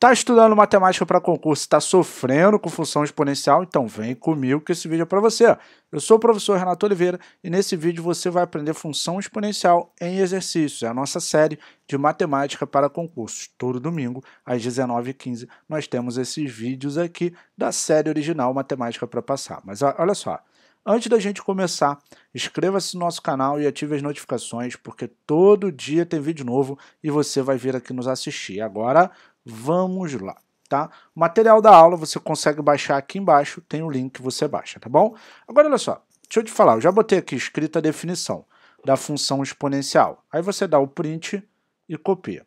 Tá estudando matemática para concurso, tá sofrendo com função exponencial? Então vem comigo que esse vídeo é para você. Eu sou o professor Renato Oliveira e nesse vídeo você vai aprender função exponencial em exercícios. É a nossa série de matemática para concursos. Todo domingo, às 19h15, nós temos esses vídeos aqui da série original Matemática para Passar. Mas olha só, antes da gente começar, inscreva-se no nosso canal e ative as notificações, porque todo dia tem vídeo novo e você vai vir aqui nos assistir. Agora, vamos lá, tá? O material da aula você consegue baixar aqui embaixo, tem o link que você baixa, tá bom? Agora olha só, deixa eu te falar, eu já botei aqui escrita a definição da função exponencial. Aí você dá o print e copia.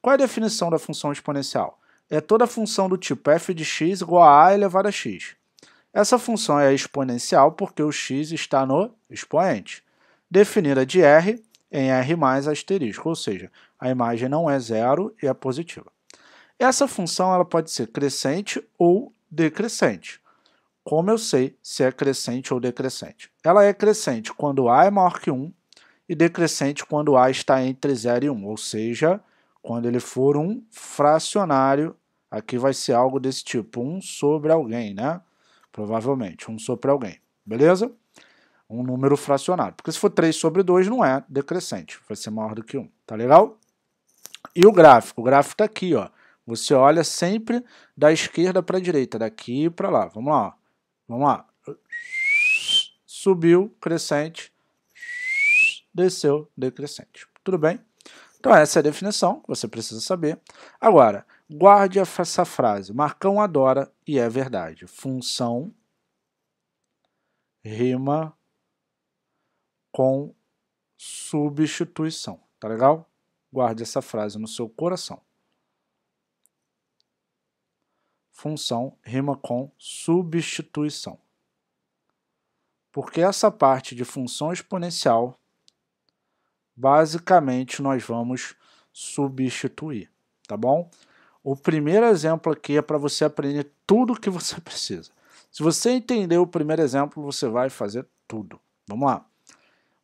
Qual é a definição da função exponencial? É toda função do tipo f de x igual a elevado a x. Essa função é exponencial porque o x está no expoente. Definir a de r em r mais asterisco, ou seja, a imagem não é zero e é positiva. Essa função ela pode ser crescente ou decrescente. Como eu sei se é crescente ou decrescente? Ela é crescente quando a é maior que 1 e decrescente quando a está entre 0 e 1, ou seja, quando ele for um fracionário, aqui vai ser algo desse tipo, 1 sobre alguém, né? Provavelmente, 1 sobre alguém, beleza? Um número fracionário, porque se for 3 sobre 2 não é decrescente, vai ser maior do que 1, tá legal? E o gráfico está aqui, ó. Você olha sempre da esquerda para a direita, daqui para lá. Vamos lá, ó. Vamos lá. Subiu, crescente. Desceu, decrescente. Tudo bem? Então essa é a definição que você precisa saber. Agora, guarde essa frase. Marcão adora e é verdade. Função rima com substituição. Tá legal? Guarde essa frase no seu coração. Função rima com substituição. Porque essa parte de função exponencial, basicamente, nós vamos substituir, tá bom? O primeiro exemplo aqui é para você aprender tudo o que você precisa. Se você entender o primeiro exemplo, você vai fazer tudo. Vamos lá.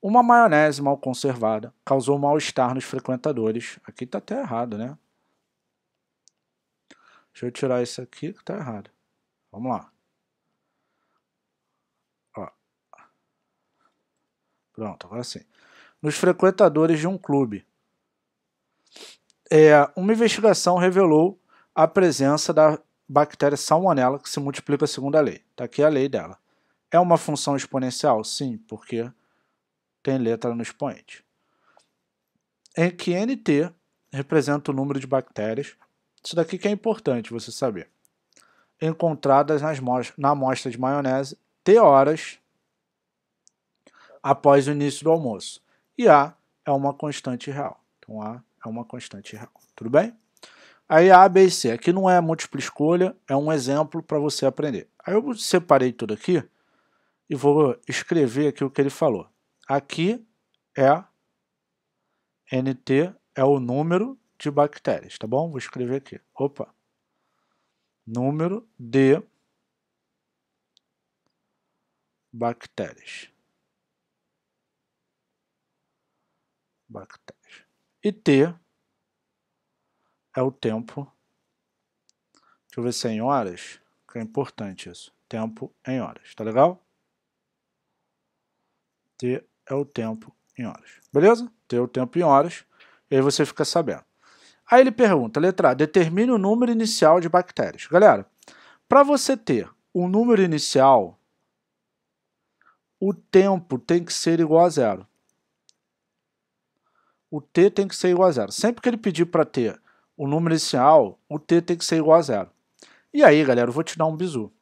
Uma maionese mal conservada causou mal-estar nos frequentadores. Aqui está até errado, né? Deixa eu tirar isso aqui que tá errado. Vamos lá. Ó. Pronto, agora sim. Nos frequentadores de um clube. Uma investigação revelou a presença da bactéria Salmonella, que se multiplica segundo a lei. Tá aqui a lei dela. É uma função exponencial? Sim, porque tem letra no expoente. Em que NT representa o número de bactérias. Isso daqui que é importante você saber. Encontradas na amostra de maionese, T horas após o início do almoço. E A é uma constante real. Então A é uma constante real. Tudo bem? Aí A, B e C. Aqui não é múltipla escolha, é um exemplo para você aprender. Aí eu separei tudo aqui e vou escrever aqui o que ele falou. Aqui é NT, é o número de bactérias, tá bom? Vou escrever aqui. Opa! Número de bactérias. Bactérias. E T é o tempo. Deixa eu ver se é em horas, que é importante isso. Tempo em horas, tá legal? T é o tempo em horas. Beleza? T é o tempo em horas. E aí você fica sabendo. Aí ele pergunta, letra A, determine o número inicial de bactérias. Galera, para você ter um número inicial, o tempo tem que ser igual a zero. O T tem que ser igual a zero. Sempre que ele pedir para ter o número inicial, o T tem que ser igual a zero. E aí, galera, eu vou te dar um bizu.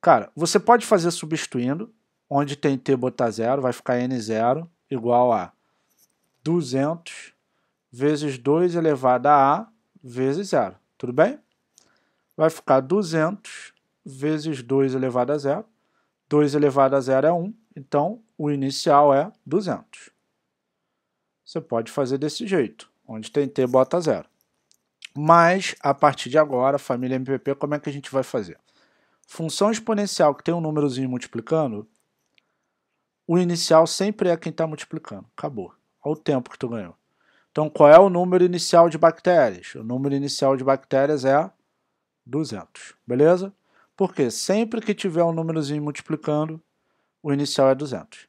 Cara, você pode fazer substituindo, onde tem T botar zero, vai ficar N0 igual a 200 vezes 2 elevado a A vezes 0, tudo bem? Vai ficar 200 vezes 2 elevado a 0. 2 elevado a 0 é 1, então o inicial é 200. Você pode fazer desse jeito, onde tem T bota 0. Mas, a partir de agora, família MPP, como é que a gente vai fazer? Função exponencial que tem um númerozinho multiplicando, o inicial sempre é quem está multiplicando, acabou. Olha o tempo que tu ganhou. Então, qual é o número inicial de bactérias? O número inicial de bactérias é 200, beleza? Porque sempre que tiver um númerozinho multiplicando, o inicial é 200.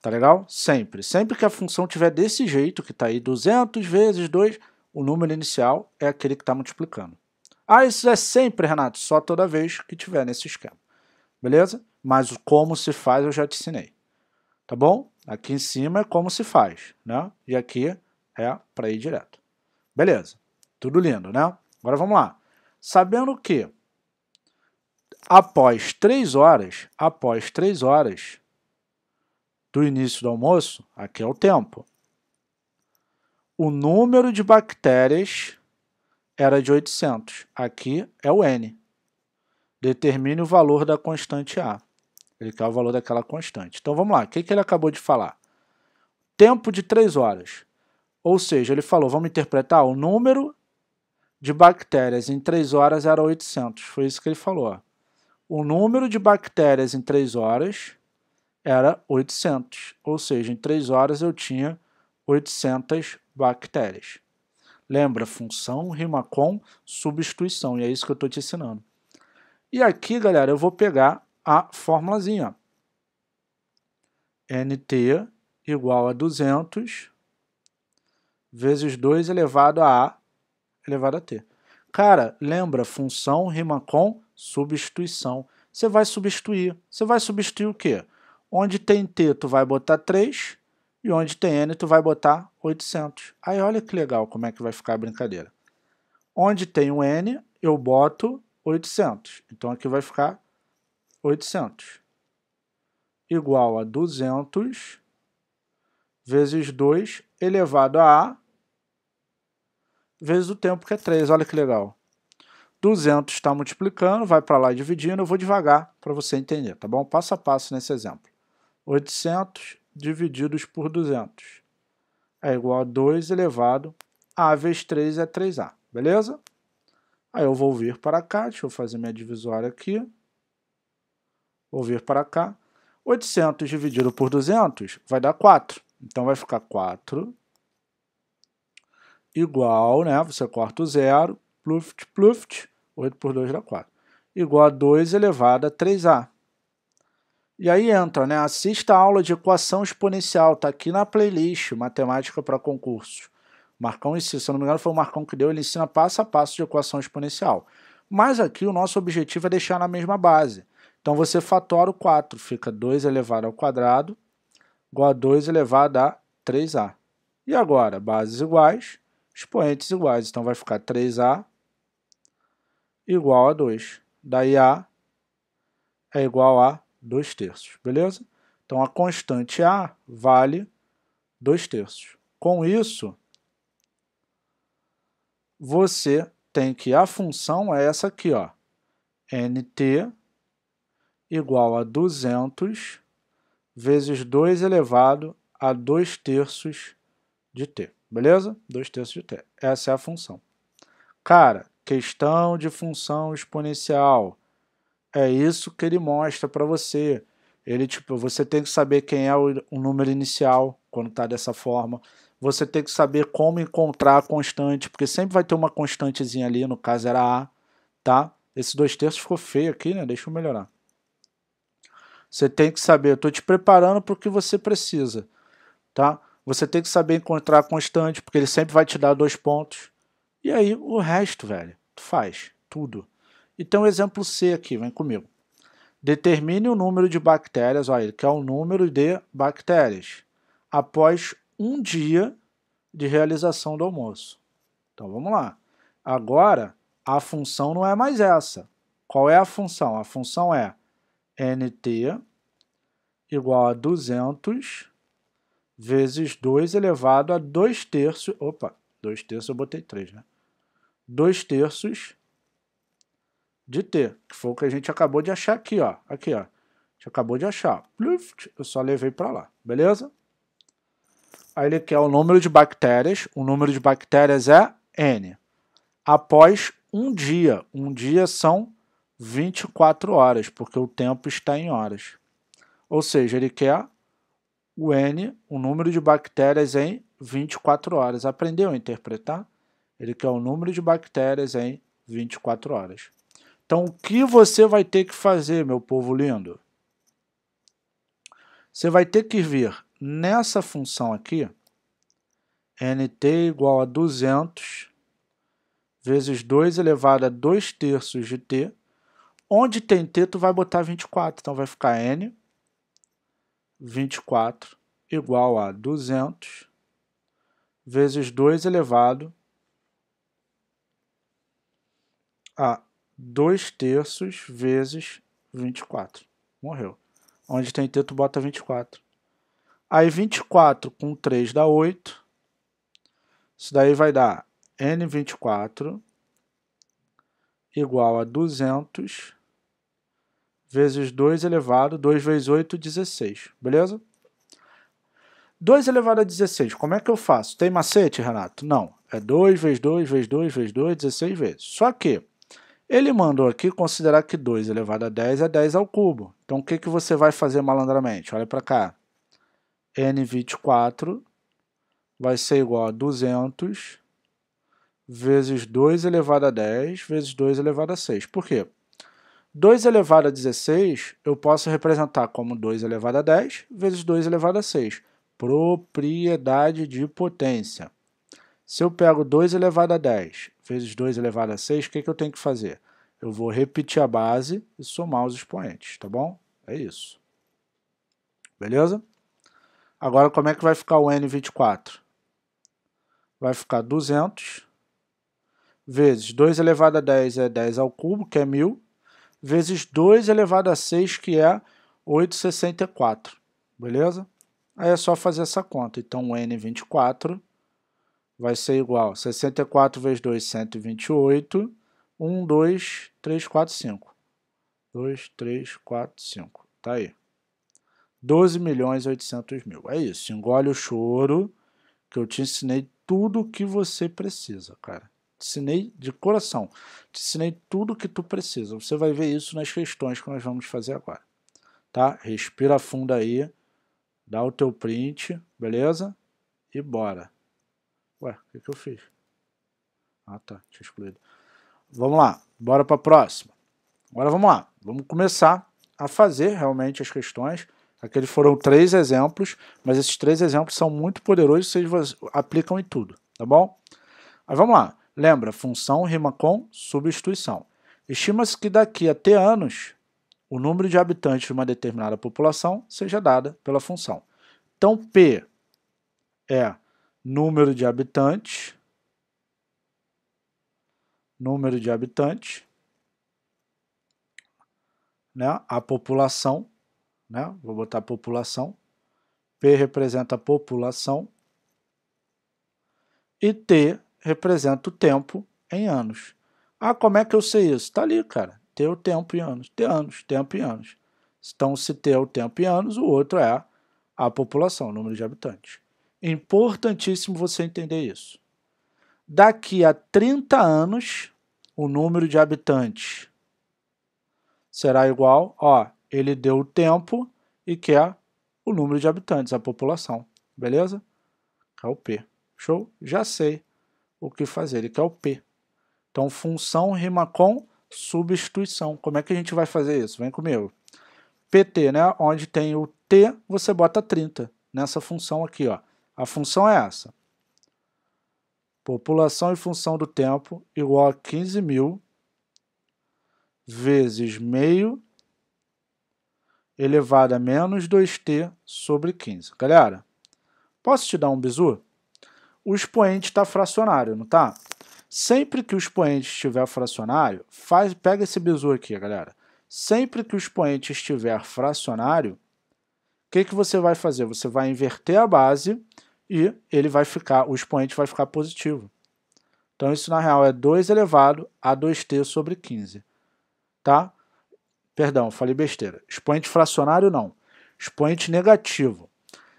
Tá legal? Sempre. Sempre que a função tiver desse jeito, que está aí 200 vezes 2, o número inicial é aquele que está multiplicando. Ah, isso é sempre, Renato, só toda vez que tiver nesse esquema. Beleza? Mas como se faz eu já te ensinei. Tá bom? Aqui em cima é como se faz, né? E aqui é para ir direto. Beleza. Tudo lindo, né? Agora vamos lá. Sabendo que após 3 horas do início do almoço, aqui é o tempo, o número de bactérias era de 800. Aqui é o N. Determine o valor da constante A. Ele quer o valor daquela constante. Então vamos lá, o que ele acabou de falar? Tempo de 3 horas. Ou seja, ele falou, vamos interpretar o número de bactérias em 3 horas era 800. Foi isso que ele falou. O número de bactérias em 3 horas era 800. Ou seja, em 3 horas eu tinha 800 bactérias. Lembra, função rima com substituição. E é isso que eu estou te ensinando. E aqui, galera, eu vou pegar a formulazinha. NT igual a 200 vezes 2 elevado a A elevado a T. Cara, lembra, função rima com substituição. Você vai substituir. Você vai substituir o quê? Onde tem T, tu vai botar 3. E onde tem N, tu vai botar 800. Aí, olha que legal como é que vai ficar a brincadeira. Onde tem um N, eu boto 800. Então, aqui vai ficar 800. Igual a 200 vezes 2 elevado a A vezes o tempo, que é 3. Olha que legal. 200 está multiplicando, vai para lá dividindo. Eu vou devagar para você entender, tá bom? Passo a passo nesse exemplo. 800 divididos por 200 é igual a 2 elevado a vezes 3 é 3A, beleza? Aí eu vou vir para cá, deixa eu fazer minha divisória aqui. Vou vir para cá. 800 dividido por 200 vai dar 4. Então vai ficar 4 igual, né? Você corta o zero, pluft, pluft, 8 por 2 dá 4. Igual a 2 elevado a 3A. E aí entra, né? Assista a aula de equação exponencial, tá aqui na playlist Matemática para Concurso. Marcão ensina, se eu não me engano foi o Marcão que deu, ele ensina passo a passo de equação exponencial. Mas aqui o nosso objetivo é deixar na mesma base. Então você fatora o 4, fica 2 elevado ao quadrado, igual a 2 elevado a 3A. E agora, bases iguais, expoentes iguais, então vai ficar 3A igual a 2. Daí A é igual a 2 terços, beleza? Então, a constante A vale 2 terços. Com isso, você tem que a função é essa aqui, ó. NT igual a 200 vezes 2 elevado a 2 terços de T, beleza? 2 terços de T. Essa é a função. Cara, questão de função exponencial. É isso que ele mostra para você. Ele, tipo, você tem que saber quem é o número inicial quando está dessa forma. Você tem que saber como encontrar a constante, porque sempre vai ter uma constantezinha ali, no caso era A, tá? Esse 2 terços ficou feio aqui, né? Deixa eu melhorar. Você tem que saber, eu estou te preparando para o que você precisa, tá? Você tem que saber encontrar a constante, porque ele sempre vai te dar 2 pontos. E aí o resto, velho, tu faz tudo. Então, exemplo C aqui, vem comigo. Determine o número de bactérias, olha, ele quer o número de bactérias após um dia de realização do almoço. Então, vamos lá. Agora, a função não é mais essa. Qual é a função? A função é NT igual a 200 vezes 2 elevado a 2 terços... Opa, 2 terços eu botei 3, né? 2 terços... de T, que foi o que a gente acabou de achar aqui, ó. Aqui, ó. A gente acabou de achar. Eu só levei para lá, beleza? Aí ele quer o número de bactérias. O número de bactérias é N. Após um dia. Um dia são 24 horas, porque o tempo está em horas. Ou seja, ele quer o N, o número de bactérias em 24 horas. Aprendeu a interpretar? Ele quer o número de bactérias em 24 horas. Então, o que você vai ter que fazer, meu povo lindo? Você vai ter que vir nessa função aqui, nt igual a 200 vezes 2 elevado a 2 terços de t. Onde tem t, tu vai botar 24. Então, vai ficar n 24 igual a 200 vezes 2 elevado a 2 terços vezes 24. Morreu. Onde tem t, tu bota 24. Aí, 24 com 3 dá 8. Isso daí vai dar n24 igual a 200 vezes 2 elevado, 2 vezes 8, 16. Beleza? 2 elevado a 16, como é que eu faço? Tem macete, Renato? Não. É 2 vezes 2, vezes 2, vezes 2, 16 vezes. Só que ele mandou aqui considerar que 2 elevado a 10 é 10 ao cubo. Então, o que, que você vai fazer malandramente? Olha para cá. N24 vai ser igual a 200 vezes 2 elevado a 10 vezes 2 elevado a 6. Por quê? 2 elevado a 16 eu posso representar como 2 elevado a 10 vezes 2 elevado a 6. Propriedade de potência. Se eu pego 2 elevado a 10 vezes 2 elevado a 6, o que, que eu tenho que fazer? Eu vou repetir a base e somar os expoentes, tá bom? É isso. Beleza? Agora, como é que vai ficar o N24? Vai ficar 200 vezes 2 elevado a 10 é 10 ao cubo, que é 1.000, vezes 2 elevado a 6, que é 864. Beleza? Aí é só fazer essa conta. Então, o N24... vai ser igual a 64 vezes 2, 128, 1, 2, 3, 4, 5. 2, 3, 4, 5. Tá aí. 12.800.000. É isso. Engole o choro que eu te ensinei tudo o que você precisa, cara. Te ensinei de coração. Te ensinei tudo o que tu precisa. Você vai ver isso nas questões que nós vamos fazer agora. Tá? Respira fundo aí. Dá o teu print, beleza? E bora. Ué, o que, que eu fiz? Ah, tá, tinha excluído. Vamos lá, bora para a próxima. Agora vamos lá, vamos começar a fazer realmente as questões. Aqueles foram 3 exemplos, mas esses 3 exemplos são muito poderosos, vocês aplicam em tudo, tá bom? Mas vamos lá, lembra, função rima com substituição. Estima-se que daqui até anos, o número de habitantes de uma determinada população seja dada pela função. Então, P é... número de habitantes, né? A população, né? Vou botar a população, P representa a população e T representa o tempo em anos. Ah, como é que eu sei isso? Tá ali, cara, T é o tempo em anos, T anos, tempo em anos. Então, se T é o tempo em anos, o outro é a população, o número de habitantes. Importantíssimo você entender isso. Daqui a 30 anos, o número de habitantes será igual, ó, ele deu o tempo e quer o número de habitantes, a população, beleza? É o P. Show? Já sei o que fazer, ele quer o P. Então, função rima com substituição. Como é que a gente vai fazer isso? Vem comigo. PT, né? Onde tem o T, você bota 30 nessa função aqui, ó. A função é essa. População e função do tempo igual a 15.000 vezes meio elevado a menos 2t sobre 15. Galera, posso te dar um bizu? O expoente está fracionário, não tá? Sempre que o expoente estiver fracionário, pega esse bizu aqui, galera. Sempre que o expoente estiver fracionário, o que, que você vai fazer? Você vai inverter a base... e ele vai ficar, o expoente vai ficar positivo. Então, isso na real é 2 elevado a 2t sobre 15. Tá? Perdão, falei besteira. Expoente fracionário não. Expoente negativo.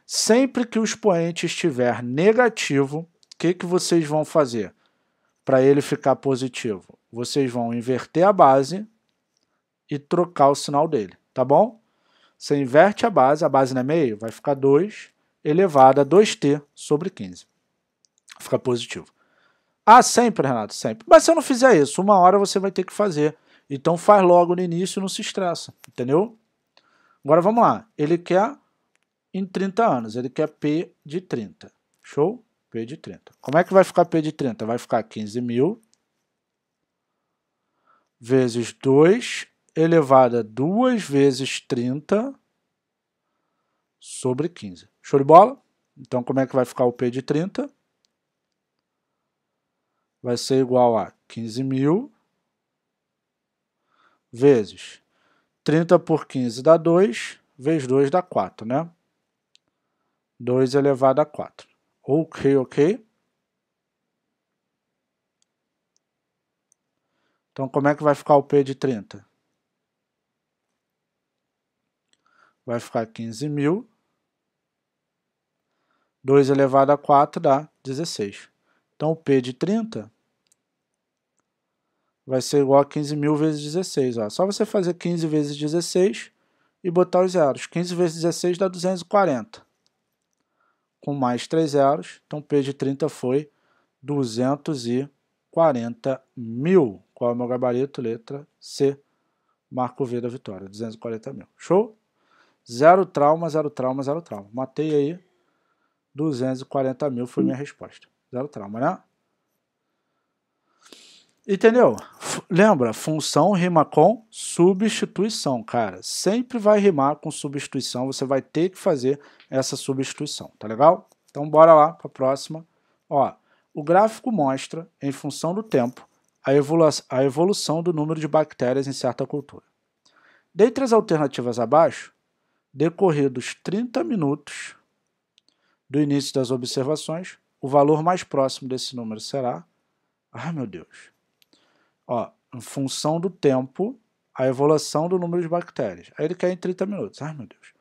Sempre que o expoente estiver negativo, o que, que vocês vão fazer para ele ficar positivo? Vocês vão inverter a base e trocar o sinal dele, tá bom? Você inverte a base não é meio, vai ficar 2... elevado a 2t sobre 15. Fica positivo. Ah, sempre, Renato, sempre. Mas se eu não fizer isso, uma hora você vai ter que fazer. Então faz logo no início e não se estressa, entendeu? Agora vamos lá. Ele quer em 30 anos, ele quer P de 30. Show? P de 30. Como é que vai ficar P de 30? Vai ficar 15.000 vezes 2 elevado a 2 vezes 30 sobre 15. Show de bola? Então como é que vai ficar o P de 30? Vai ser igual a 15.000 vezes 30 por 15 dá 2, vezes 2 dá 4, né? 2 elevado a 4. Ok, ok. Então, como é que vai ficar o P de 30? Vai ficar 15.000. 2 elevado a 4 dá 16. Então, o P de 30 vai ser igual a 15.000 vezes 16. Ó. Só você fazer 15 vezes 16 e botar os zeros. 15 vezes 16 dá 240. Com mais 3 zeros. Então, P de 30 foi 240.000. Qual é o meu gabarito? Letra C. Marco V da vitória. 240.000. Show? Zero trauma, zero trauma, zero trauma. Matei aí. 240.000 foi minha resposta. Zero trauma, né? Entendeu? Lembra, função rima com substituição, cara. Sempre vai rimar com substituição, você vai ter que fazer essa substituição, tá legal? Então bora lá para a próxima. Ó, o gráfico mostra, em função do tempo, a evolução do número de bactérias em certa cultura. Dentre as alternativas abaixo, decorridos 30 minutos do início das observações, o valor mais próximo desse número será... Ai, meu Deus. Ó, em função do tempo, a evolução do número de bactérias. Aí ele quer em 30 minutos. Ai, meu Deus.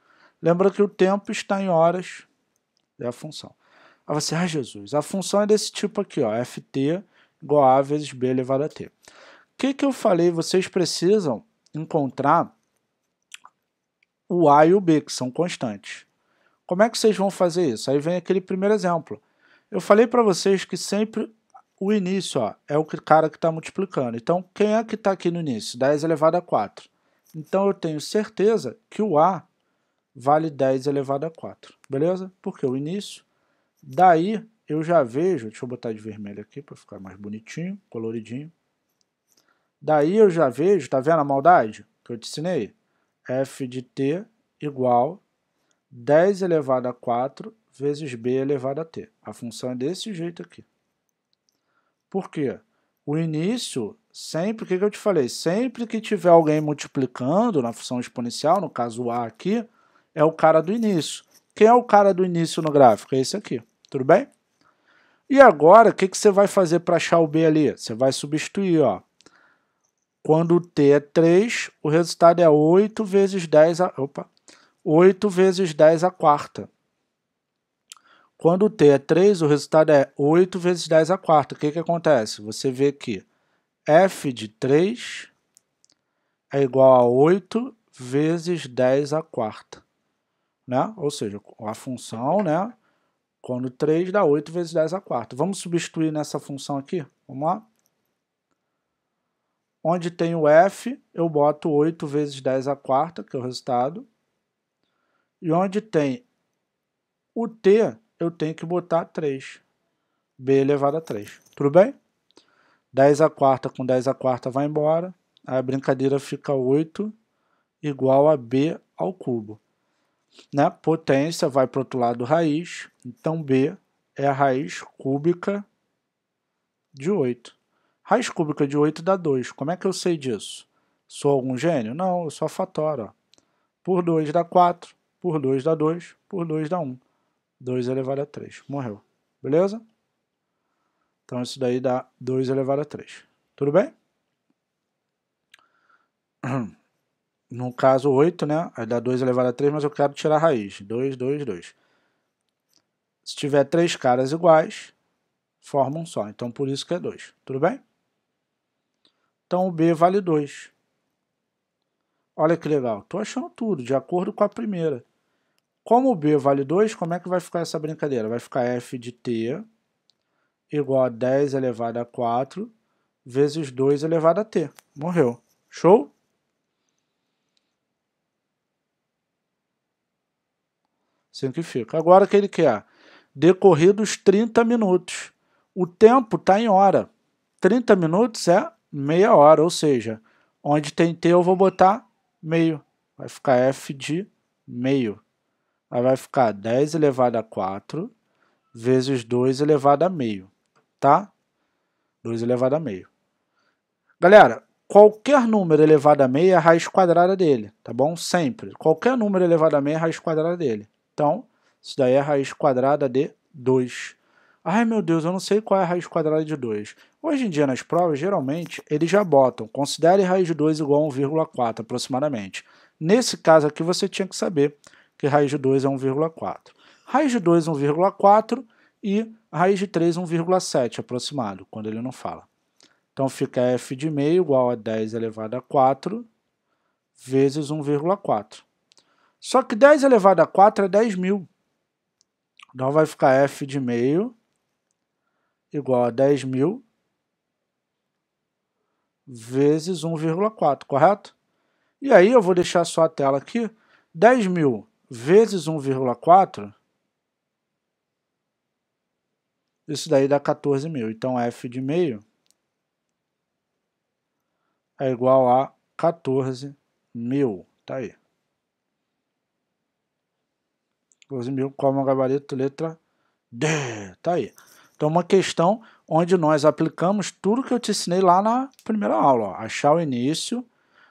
Lembra que o tempo está em horas. É a função. Aí você, ai, Jesus. A função é desse tipo aqui, ó. Ft igual a vezes b elevado a t. O que que eu falei? Vocês precisam encontrar o a e o b, que são constantes. Como é que vocês vão fazer isso? Aí vem aquele primeiro exemplo. Eu falei para vocês que sempre o início, ó, é o cara que está multiplicando. Então, quem é que está aqui no início? 10 elevado a 4. Então, eu tenho certeza que o A vale 10 elevado a 4. Beleza? Porque o início. Daí, eu já vejo... Deixa eu botar de vermelho aqui para ficar mais bonitinho, coloridinho. Daí, eu já vejo... Tá vendo a maldade que eu te ensinei? F de T igual 10 elevado a 4 vezes B elevado a T. A função é desse jeito aqui. Por quê? O início, sempre, o que eu te falei? Sempre que tiver alguém multiplicando na função exponencial, no caso o A aqui, é o cara do início. Quem é o cara do início no gráfico? É esse aqui, tudo bem? E agora, o que você vai fazer para achar o B ali? Você vai substituir, ó. Quando o T é 3, o resultado é 8 vezes 10 a... Opa! 8 vezes 10 a quarta. Quando o t é 3, o resultado é 8 vezes 10 a quarta. O que que acontece? Você vê que f de 3 é igual a 8 vezes 10 a quarta. Né? Ou seja, a função, né? Quando 3 dá 8 vezes 10 a quarta. Vamos substituir nessa função aqui? Vamos lá? Onde tem o f, eu boto 8 vezes 10 a quarta, que é o resultado. E onde tem o t... eu tenho que botar 3. B elevado a 3. Tudo bem? 10 a quarta com 10 a quarta vai embora. A brincadeira fica 8 igual a B ao cubo. Né? Potência vai para o outro lado raiz. Então, B é a raiz cúbica de 8. Raiz cúbica de 8 dá 2. Como é que eu sei disso? Sou algum gênio? Não, eu sou a fatora. Ó. Por 2 dá 4. Por 2 dá 2. Por 2 dá 1. 2 elevado a 3. Morreu. Beleza? Então, isso daí dá 2 elevado a 3. Tudo bem? No caso, 8, né? Aí dá 2 elevado a 3, mas eu quero tirar a raiz. 2, 2, 2. Se tiver 3 caras iguais, formam um só. Então, por isso que é 2. Tudo bem? Então, o B vale 2. Olha que legal. Estou achando tudo, de acordo com a primeira. Como o B vale 2, como é que vai ficar essa brincadeira? Vai ficar f de t igual a 10 elevado a 4 vezes 2 elevado a t. Morreu. Show? Simplifica. Agora o que ele quer? Decorridos 30 minutos. O tempo está em hora. 30 minutos é meia hora, ou seja, onde tem t eu vou botar meio. Vai ficar f de meio. Aí vai ficar 10 elevado a 4 vezes 2 elevado a meio, tá? 2 elevado a meio. Galera, qualquer número elevado a meio é a raiz quadrada dele, tá bom? Sempre. Qualquer número elevado a meio é a raiz quadrada dele. Então, isso daí é a raiz quadrada de 2. Ai, meu Deus, eu não sei qual é a raiz quadrada de 2. Hoje em dia, nas provas, geralmente, eles já botam. Considere raiz de 2 igual a 1,4, aproximadamente. Nesse caso aqui, você tinha que saber que raiz de 2 é 1,4. Raiz de 2 é 1,4 e raiz de 3 é 1,7, aproximado, quando ele não fala. Então, fica f de meio igual a 10 elevado a 4 vezes 1,4. Só que 10 elevado a 4 é 10.000. Então, vai ficar f de meio igual a 10.000 vezes 1,4, correto? E aí, eu vou deixar só a tela aqui. 10.000 vezes 1,4, isso daí dá 14.000. Então, f de meio é igual a 14.000. Tá aí. 14.000, como o gabarito, letra D. Tá aí. Então, uma questão onde nós aplicamos tudo que eu te ensinei lá na primeira aula. Ó. Achar o início,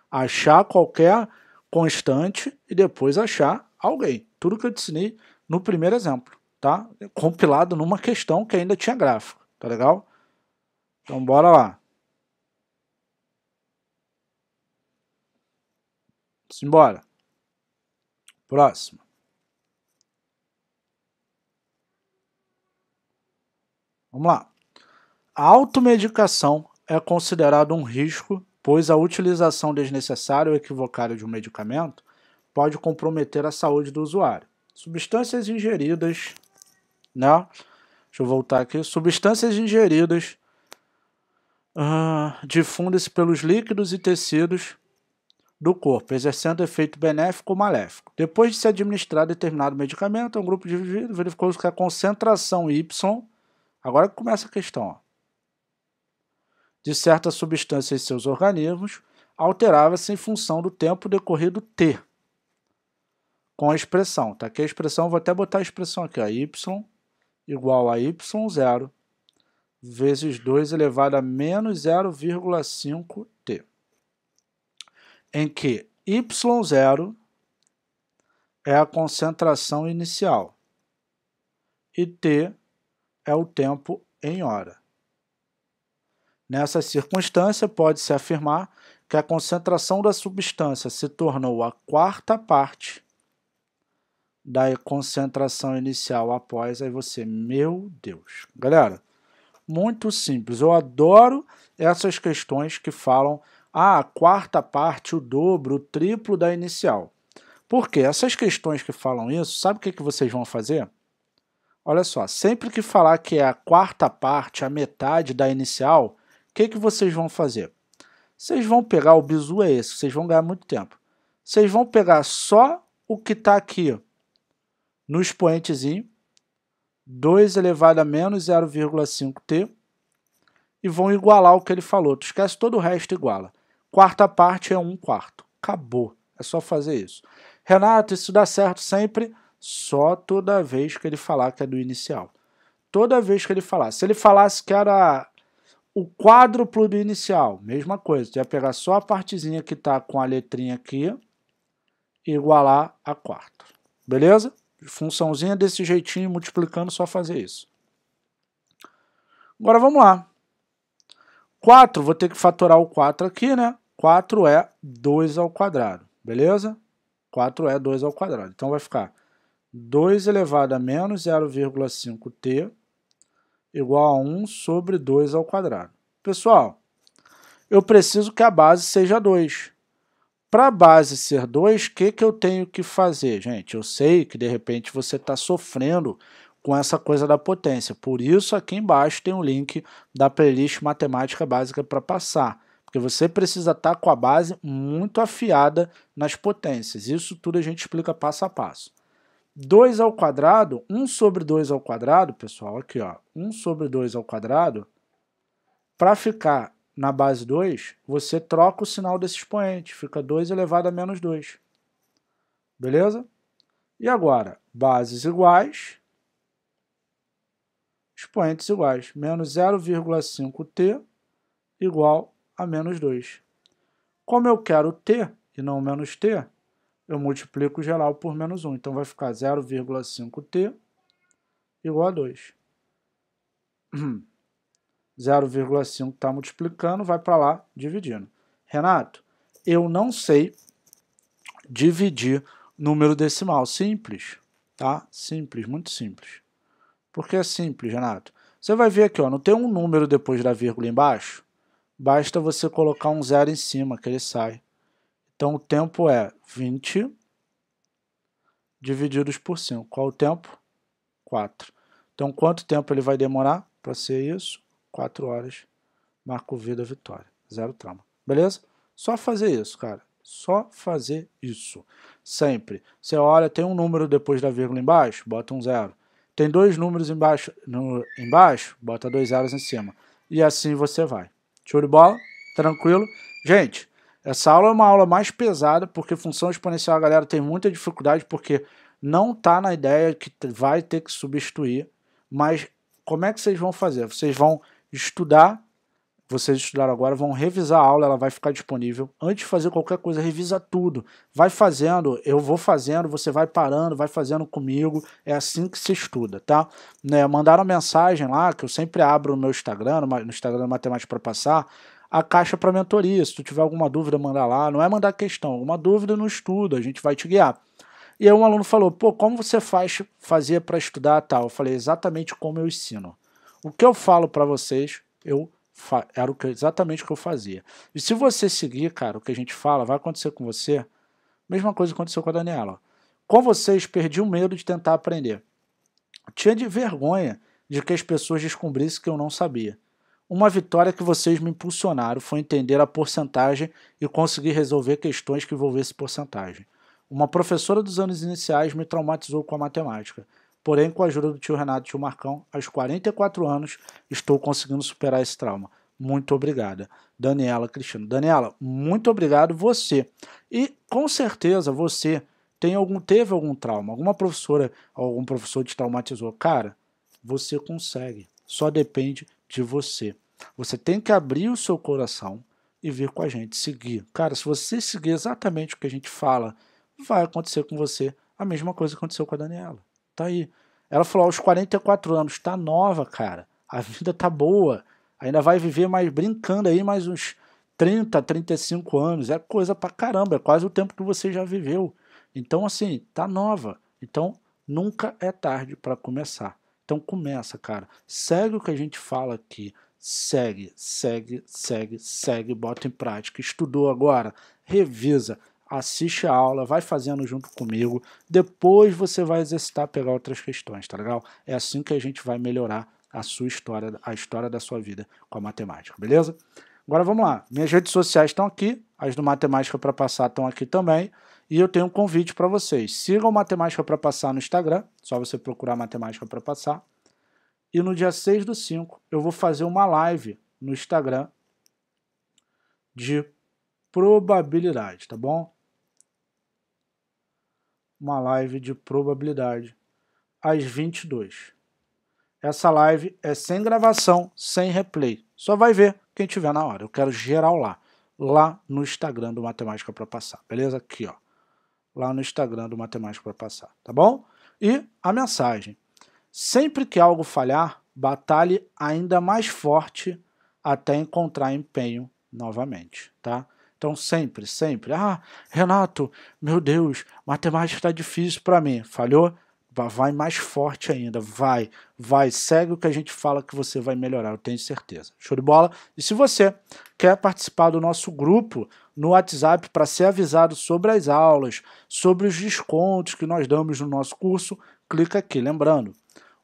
achar qualquer constante e depois achar alguém. Tudo que eu te ensinei no primeiro exemplo, tá? Compilado numa questão que ainda tinha gráfico, tá legal? Então, bora lá. Simbora. Próximo. Vamos lá. A automedicação é considerada um risco, pois a utilização desnecessária ou equivocada de um medicamento pode comprometer a saúde do usuário. Substâncias ingeridas, né? Deixa eu voltar aqui. Substâncias ingeridas difundem-se pelos líquidos e tecidos do corpo, exercendo efeito benéfico ou maléfico. Depois de se administrar determinado medicamento, um grupo de indivíduos verificou que a concentração Y, agora que começa a questão, ó, de certa substância em seus organismos alterava-se em função do tempo decorrido T, com a expressão, tá? Aqui a expressão, vou até botar a expressão aqui, ó, Y igual a Y0 vezes 2 elevado a menos 0,5T, em que Y0 é a concentração inicial e T é o tempo em hora. Nessa circunstância, pode-se afirmar que a concentração da substância se tornou a quarta parte da concentração inicial após. Aí você, meu Deus. Galera, muito simples. Eu adoro essas questões que falam a quarta parte, o dobro, o triplo da inicial. Por quê? Essas questões que falam isso, sabe o que vocês vão fazer? Olha só, sempre que falar que é a quarta parte, a metade da inicial, o que vocês vão fazer? Vocês vão pegar, o bizu é esse, vocês vão ganhar muito tempo. Vocês vão pegar só o que está aqui no expoentezinho, 2 elevado a menos 0,5t, e vão igualar o que ele falou. Tu esquece todo o resto, iguala. Quarta parte é 1/4. Acabou. É só fazer isso. Renato, isso dá certo sempre? Só toda vez que ele falar que é do inicial. Toda vez que ele falar. Se ele falasse que era o quádruplo do inicial, mesma coisa. Tu ia pegar só a partezinha que está com a letrinha aqui e igualar a quarta. Beleza? Funçãozinha desse jeitinho, multiplicando, só fazer isso. Agora vamos lá. 4, vou ter que fatorar o 4 aqui, né? 4 é 2 ao quadrado, beleza? 4 é 2 ao quadrado. Então vai ficar 2 elevado a menos 0,5t igual a 1 sobre 2 ao quadrado. Pessoal, eu preciso que a base seja 2. Para a base ser 2, o que eu tenho que fazer? Gente, eu sei que de repente você está sofrendo com essa coisa da potência. Por isso, aqui embaixo tem um link da playlist Matemática Básica para Passar. Porque você precisa estar com a base muito afiada nas potências. Isso tudo a gente explica passo a passo. 2 ao quadrado, 1 sobre 2 ao quadrado, pessoal, aqui ó, 1 sobre 2 ao quadrado, para ficar na base 2, você troca o sinal desse expoente, fica 2 elevado a menos 2. Beleza? E agora, bases iguais, expoentes iguais, menos 0,5t igual a menos 2. Como eu quero t e não menos t, eu multiplico geral por menos 1. Então vai ficar 0,5t igual a 2. 0,5 está multiplicando, vai para lá dividindo. Renato, eu não sei dividir número decimal simples, tá? Simples, muito simples. Por que é simples, Renato? Você vai ver aqui, ó, não tem um número depois da vírgula embaixo? Basta você colocar um zero em cima que ele sai. Então o tempo é 20 divididos por 5. Qual o tempo? 4. Então quanto tempo ele vai demorar para ser isso? 4 horas, marco vida, vitória, zero trauma, beleza? Só fazer isso, cara, só fazer isso, sempre. Você olha, tem um número depois da vírgula embaixo, bota um zero. Tem dois números embaixo, bota dois zeros em cima. E assim você vai. Show de bola? Tranquilo? Gente, essa aula é uma aula mais pesada, porque função exponencial a galera tem muita dificuldade, porque não tá na ideia que vai ter que substituir, mas como é que vocês vão fazer? Vocês vão estudar, vocês estudaram agora, vão revisar a aula, ela vai ficar disponível. Antes de fazer qualquer coisa, revisa tudo. Vai fazendo, eu vou fazendo, você vai parando, vai fazendo comigo. É assim que se estuda, tá? Né, mandaram mensagem lá, que eu sempre abro no meu Instagram, no Instagram da Matemática para Passar, a caixa para mentoria. Se tu tiver alguma dúvida, manda lá. Não é mandar questão, alguma dúvida no estudo, a gente vai te guiar. E aí um aluno falou, pô, como você fazia para estudar tal? Eu falei, exatamente como eu ensino. O que eu falo para vocês, exatamente o que eu fazia. E se você seguir, cara, o que a gente fala, vai acontecer com você. Mesma coisa que aconteceu com a Daniela. Com vocês, perdi o medo de tentar aprender. Eu tinha de vergonha de que as pessoas descobrissem que eu não sabia. Uma vitória que vocês me impulsionaram foi entender a porcentagem e conseguir resolver questões que envolvessem porcentagem. Uma professora dos anos iniciais me traumatizou com a matemática. Porém, com a ajuda do tio Renato e tio Marcão, aos 44 anos, estou conseguindo superar esse trauma. Muito obrigada, Daniela Cristina. Daniela, muito obrigado você. E, com certeza, você teve algum trauma. Alguma professora, algum professor te traumatizou. Cara, você consegue. Só depende de você. Você tem que abrir o seu coração e vir com a gente, seguir. Cara, se você seguir exatamente o que a gente fala, vai acontecer com você a mesma coisa que aconteceu com a Daniela. Tá aí. Ela falou aos 44 anos, tá nova, cara. A vida tá boa. Ainda vai viver mais brincando aí mais uns 30, 35 anos. É coisa pra caramba, é quase o tempo que você já viveu. Então, assim, tá nova. Então, nunca é tarde pra começar. Então, começa, cara. Segue o que a gente fala aqui. Segue, segue, segue, segue. Bota em prática. Estudou agora? Revisa. Assiste a aula, vai fazendo junto comigo, depois você vai exercitar, pegar outras questões, tá legal? É assim que a gente vai melhorar a sua história, a história da sua vida com a matemática, beleza? Agora vamos lá, minhas redes sociais estão aqui, as do Matemática para Passar estão aqui também, e eu tenho um convite para vocês, sigam Matemática para Passar no Instagram, só você procurar Matemática para Passar, e no dia 6/5 eu vou fazer uma live no Instagram de probabilidade, tá bom? Uma live de probabilidade, às 22. Essa live é sem gravação, sem replay. Só vai ver quem tiver na hora. Eu quero geral lá no Instagram do Matemática para Passar, beleza? Aqui, ó. Lá no Instagram do Matemática para Passar, tá bom? E a mensagem. Sempre que algo falhar, batalhe ainda mais forte até encontrar empenho novamente, tá? Então sempre, sempre, ah, Renato, meu Deus, matemática está difícil para mim, falhou? vai mais forte ainda, vai, segue o que a gente fala que você vai melhorar, eu tenho certeza. Show de bola? E se você quer participar do nosso grupo no WhatsApp para ser avisado sobre as aulas, sobre os descontos que nós damos no nosso curso, clica aqui. Lembrando,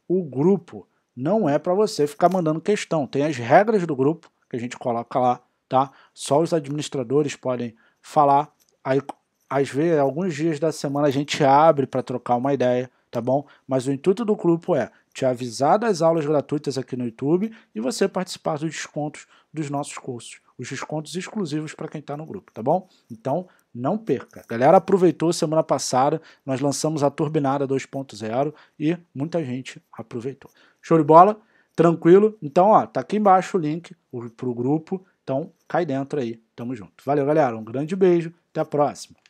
o grupo não é para você ficar mandando questão, tem as regras do grupo que a gente coloca lá, tá? Só os administradores podem falar, aí às vezes, alguns dias da semana a gente abre para trocar uma ideia, tá bom? Mas o intuito do grupo é te avisar das aulas gratuitas aqui no YouTube e você participar dos descontos dos nossos cursos, os descontos exclusivos para quem está no grupo, tá bom? Então, não perca. A galera aproveitou semana passada, nós lançamos a Turbinada 2.0 e muita gente aproveitou. Show de bola? Tranquilo? Então, ó, tá aqui embaixo o link pro grupo, então cai dentro aí, tamo junto. Valeu, galera, um grande beijo, até a próxima.